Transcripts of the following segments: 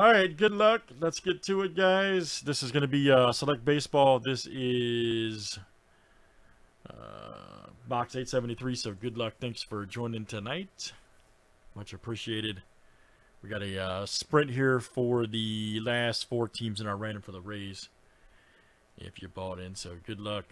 All right, good luck. Let's get to it, guys. This is going to be Select Baseball. This is box 873, so good luck. Thanks for joining tonight. Much appreciated. We got a sprint here for the last four teams in our random for the Rays. If you bought in, so good luck.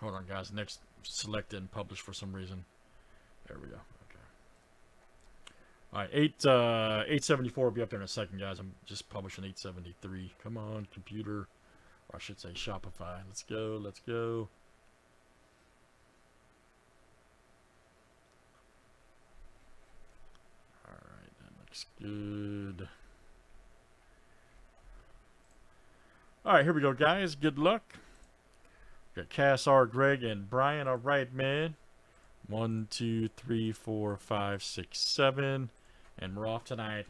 Hold on, guys. Next, select and publish for some reason. There we go. Okay. All right, 874 will be up there in a second, guys. I'm just publishing 873. Come on, computer. Or I should say Shopify. Let's go. Let's go. All right, that looks good. All right, here we go, guys. Good luck. Got Cass, R, Greg, and Brian. All right, man. 1, 2, 3, 4, 5, 6, 7. And we're off tonight.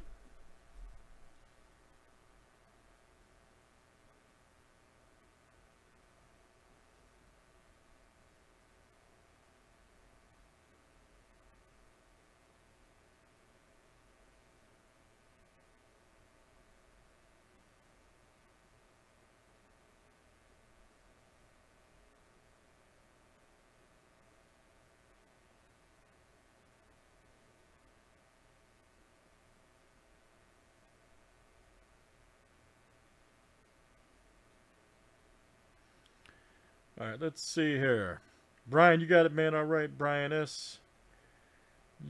All right, let's see here. Brian, you got it, man. All right, Brian S.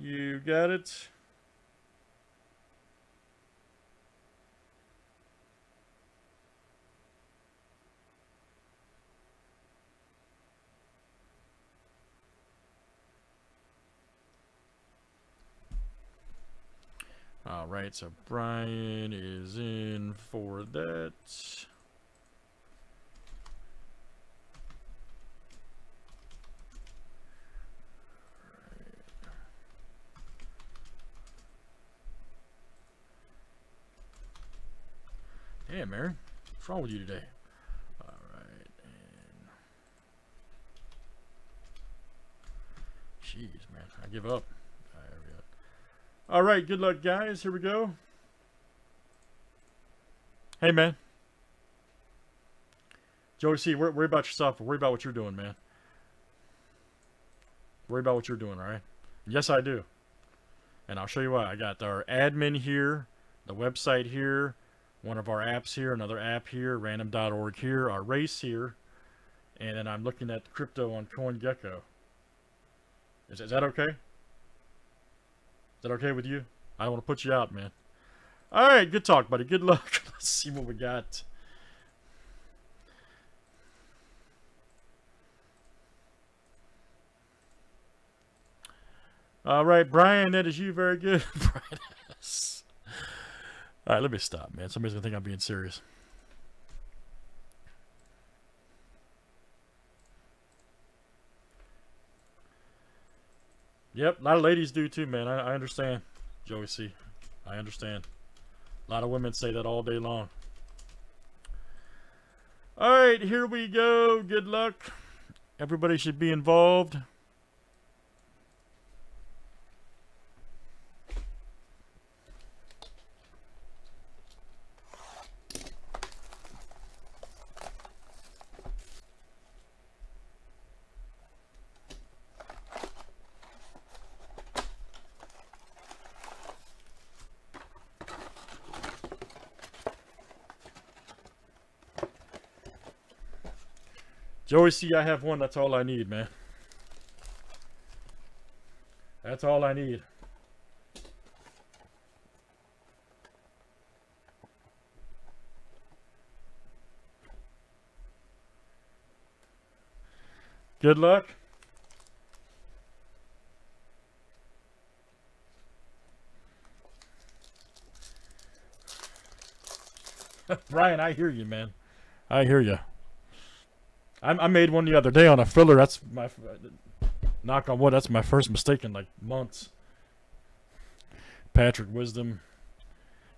You got it. All right, so Brian is in for that. Hey, Mary, what's wrong with you today? All right, and jeez, man, I give up. All right, there we go. All right, good luck, guys. Here we go. Hey, man, Joey C, worry about yourself. Worry about what you're doing, man. Worry about what you're doing. All right. Yes, I do, and I'll show you why. I got our admin here, the website here. One of our apps here, another app here, random.org here, our race here, and then I'm looking at crypto on CoinGecko. Is that okay? Is that okay with you? I don't want to put you out, man. All right, good talk, buddy. Good luck. Let's see what we got. All right, Brian, that is you. Very good. Brian S. All right, let me stop, man. Somebody's going to think I'm being serious. Yep, a lot of ladies do too, man. I understand, Joey C. I understand. A lot of women say that all day long. All right, here we go. Good luck. Everybody should be involved. Joey C, I have one. That's all I need, man. That's all I need. Good luck. Brian, I hear you, man. I hear you. I made one the other day on a filler. That's my, knock on wood, that's my first mistake in like months. Patrick Wisdom,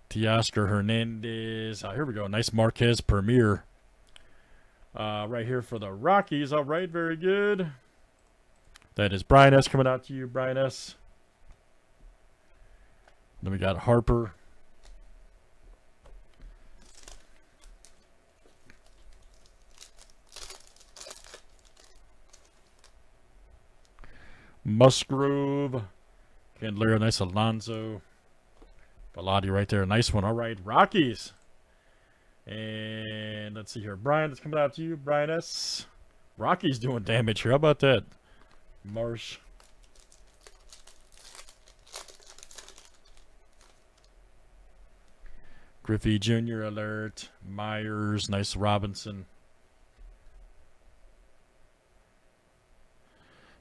Teoscar Hernandez. Oh, here we go. Nice Marquez Premier. Right here for the Rockies. All right, very good. That is Brian S. coming out to you, Brian S. Then we got Harper. Musgrove. Kendler, nice Alonso. Bilotti right there, nice one. All right, Rockies. And let's see here. Brian, it's coming out to you. Brian S. Rockies doing damage here. How about that? Marsh. Griffey Jr. alert. Myers, nice Robinson.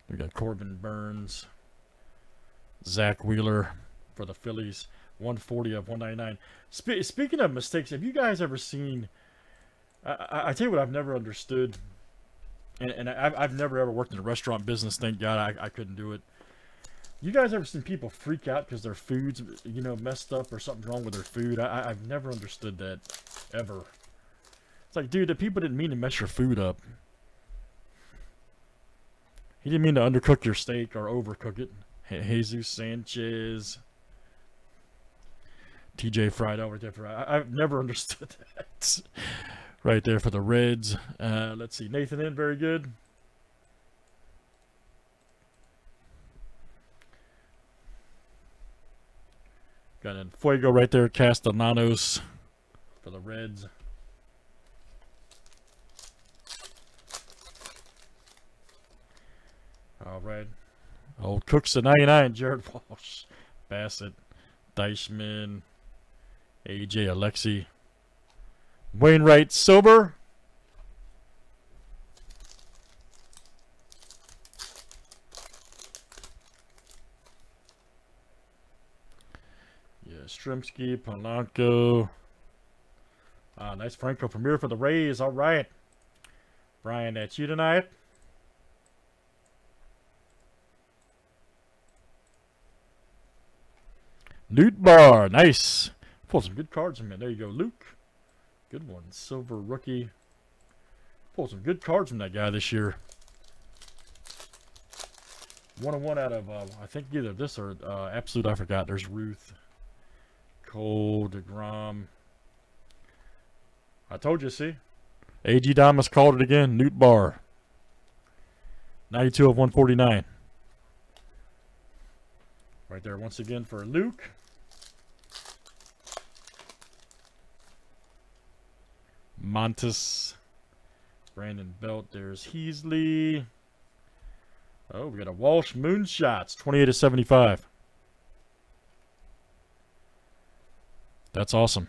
We got Corbin Burns. Zach Wheeler for the Phillies. 140 of 199. Speaking of mistakes, have you guys ever seen... I tell you what I've never understood. And I've never ever worked in the restaurant business. Thank God I couldn't do it. You guys ever seen people freak out because their food's, you know, messed up or something's wrong with their food? I've never understood that, ever. It's like, dude, the people didn't mean to mess your food up. He didn't mean to undercook your steak or overcook it. Jesus Sanchez. T.J. Fried over there. I've never understood that. Right there for the Reds. Let's see. Nathan in. Very good. Got in Fuego right there. Castellanos for the Reds. All right. Old Cooks at 99. Jared Walsh. Bassett. Deishman. A.J. Alexi. Wainwright sober. Yeah, Strimsky, Polanco. Ah, nice Franco Premier for the Rays. All right. Brian, that's you tonight. Newt Bar. Nice. Pull some good cards from that. There you go, Luke. Good one. Silver rookie. Pull some good cards from that guy this year. 101 out of, I think, either this or Absolute. I forgot. There's Ruth. Cole, DeGrom. I told you, see? A.G. Damas called it again. Newt Bar. 92 of 149. Right there once again for Luke. Montes, Brandon Belt, there's Heasley. Oh, we got a Walsh Moonshots, 28 of 75. That's awesome.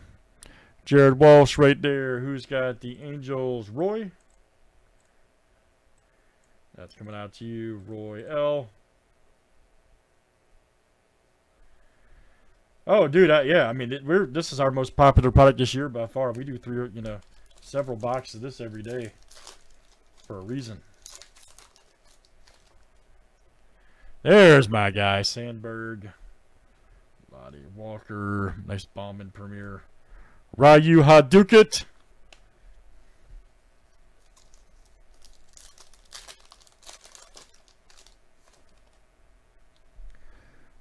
Jared Walsh right there. Who's got the Angels? Roy. That's coming out to you, Roy L. Oh, dude, yeah, I mean, this is our most popular product this year by far. We do three, you know, several boxes of this every day for a reason. There's my guy, Sandberg. Lottie Walker. Nice bomb in Premier. Ryu Hadouket.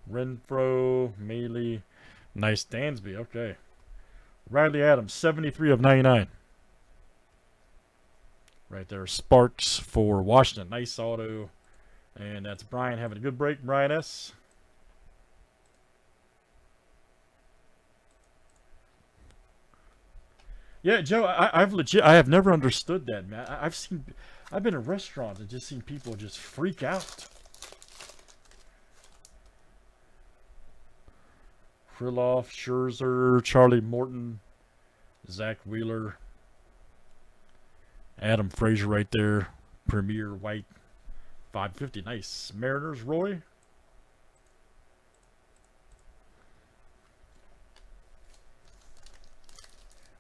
Renfro. Mealy. Nice Dansby. Okay. Riley Adams. 73 of 99. Right there. Sparks for Washington. Nice auto. And that's Brian having a good break. Brian S. Yeah, Joe, I have never understood that, man. I've been in restaurants and just seen people just freak out. Kriloff, Scherzer, Charlie Morton, Zach Wheeler, Adam Frazier right there, Premier White, 550, nice. Mariners, Roy.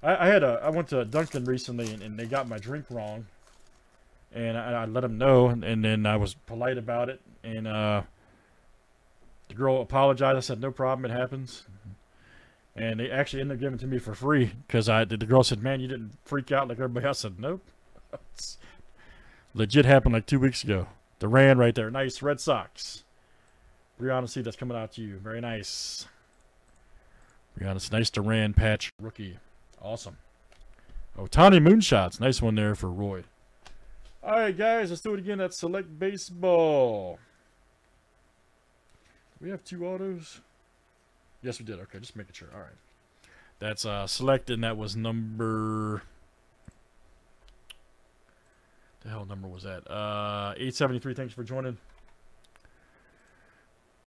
I went to Dunkin' recently and they got my drink wrong, and I let him know, and then I was polite about it, and the girl apologized. I said, no problem, it happens. And they actually ended up giving it to me for free, because the girl said, man, you didn't freak out like everybody else. I said, nope. Legit happened like 2 weeks ago. Duran right there. Nice. Red Sox. Brianna, see, that's coming out to you. Very nice. Brianna's nice Duran patch rookie. Awesome. Otani Moonshots. Nice one there for Roy. All right, guys. Let's do it again at Select Baseball. We have two autos. Yes, we did. Okay, just making sure. All right. That's Select, and that was number... The hell number was that? 873. Thanks for joining.